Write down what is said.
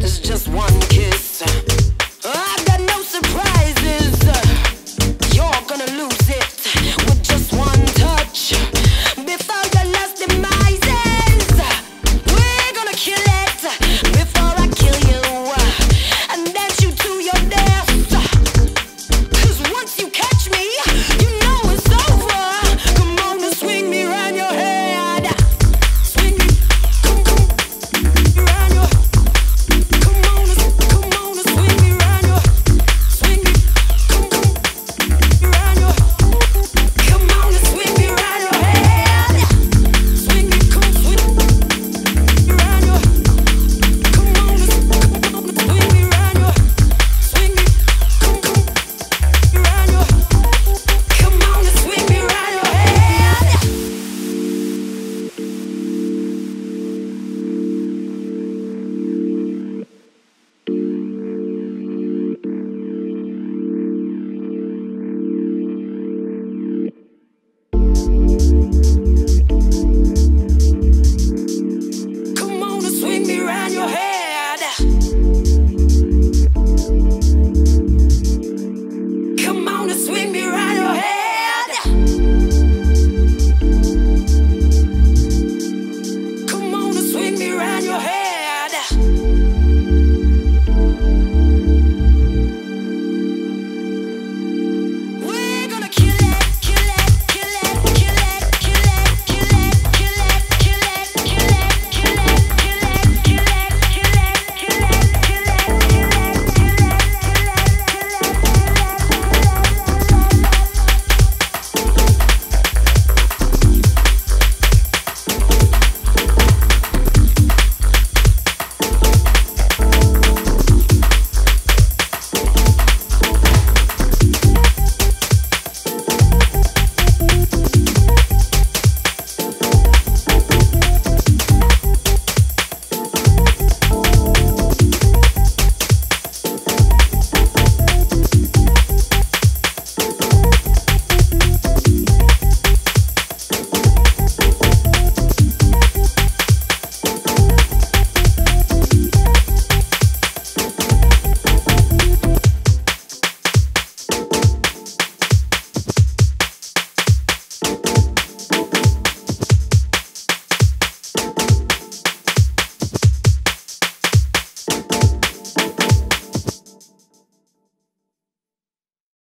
It's just one kid.